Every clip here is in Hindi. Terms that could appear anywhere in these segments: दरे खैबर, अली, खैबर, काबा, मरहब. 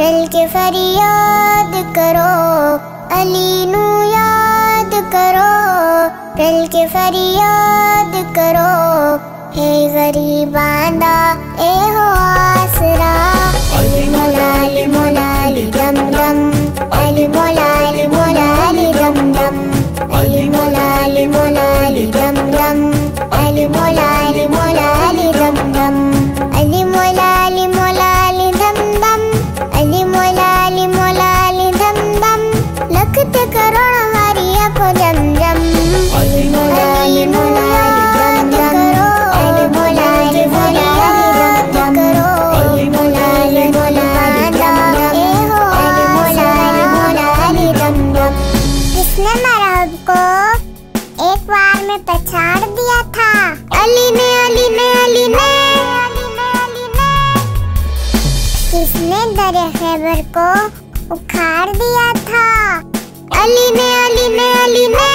रल के फरियाद करो अली नू याद करो, रल के फरियाद करो। हे गरीबांदा ए हो आसरा, अली मोला अली मोला अली दम दम, अली मोला अली मोला अली दम दम, अली मोला अली मोला अली दम दम, अली मोला अली मोला अली दम दम, अली मोला अली मोला अली दम दम, अली मोला अली मोला अली दम दम, लखत करोड़ हमारी आपको जम जम। अली मोला अली मोला अली दम दम, अली मोला अली मोला अली दम दम, अली मोला अली मोला अली दम दम, अली मोला अली मोला अली दम दम। जिसने मरहब को एक बार में पछाड़ दिया था, अली ने अली ने अली ने। किसने दरे खैबर को उखाड़ दिया था, अली ने अली ने अली ने।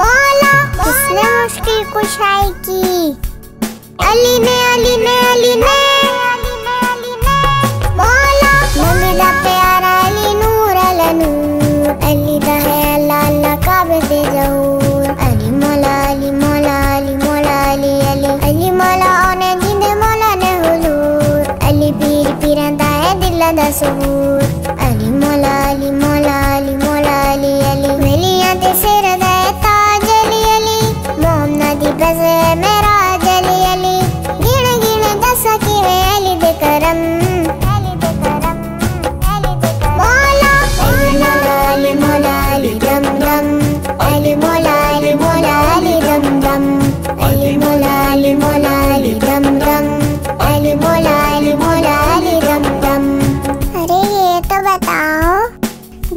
बोलो किसने मुश्किल कुशाई की, अली ने अली ने अली ने। बोलो मम्मी दा प्यारा अली नूर अला नूर, अली दा है अल्लाह अल्लाह काबे दे जहूर। अली मोला अली मोला अली मोला अली अली, अली मोला ओने जिंदे मोला ने हुजूर, अली पीर पीरंदा है दिल दा सबूर। अली मोला अली मोला अली मोला अली अली, वलियां दे सिर दा ताज अली अली, मोमना दी बज़ मेरा अली अली, गिण गिण दसा कि वे अली दे करम। अली मोला अली मोला अली दम दम, अली मोला अली मोला अली दम दम, अली मोला अली मोला अली दम दम। अरे ये तो बताओ,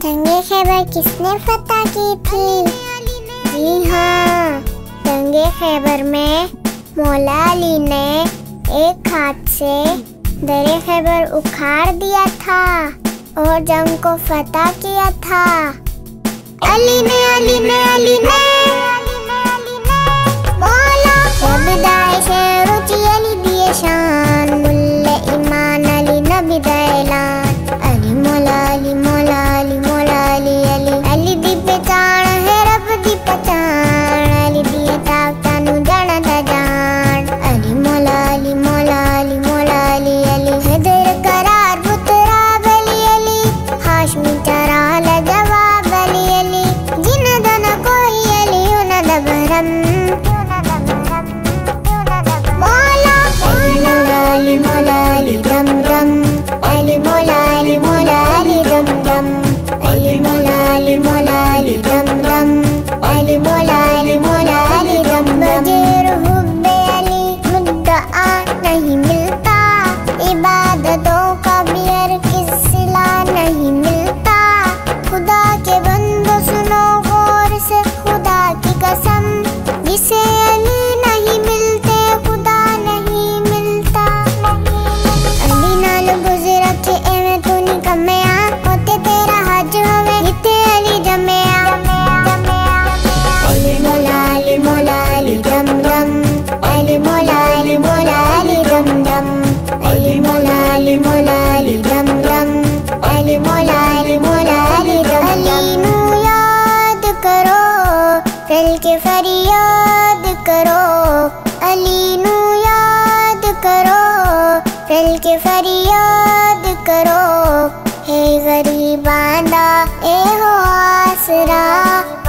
जंगे खैबर किसने फतह की थी? जी हाँ, जंगे खैबर में मौला अली ने एक हाथ से दरे खैबर उखाड़ दिया था और जंग को फतह किया था। अली ने अली ने अली ने। बोलो शब्दाए शेर उची अली दिए शान, मुल्ले ईमान अली नबी दा ऐलान। अली मोला अली मोला अली मोला अली अली, अली दी पहचान है रब दी पहचान, अली दी ताकत नू जाना दा जान। अली मोला अली मोला अली मोला अली अली, हैदर करार पुत्रा बली अली, हाशमी चारा ला जवाब अली अली, जिन दन कोई अली उन दा भरम। मौला अली मोला अली मोला अली दम दम, अली मोला अली मोला अली दम दम, अली मोला अली मोला अली दम दम, अली मोला अली मोला अली दम दम। हुब्बे अली मुद्दआ नहीं मिलता, इबादतों का भी हर किस्सा नहीं मिलता। खुदा के बंदो सुनो गौर से खुदा की कसम, जिसे अली नहीं मिलते खुदा नहीं मिलता। अली नाल गुजर के एवें तू निकम्मिया, होते तेरा हज होवे जिथे अली जम्मिया। अली मोला अली दम दम, अली मोला अली मोला अली दम दम, अली मोला अली मोला अली दम दम, अली मोला अली मोला अली दम दम। अली नू याद करो, रल के फरियाद करो, अली नू याद करो, रल के फरियाद करो। हे गरीबांदा ए हो आसरा।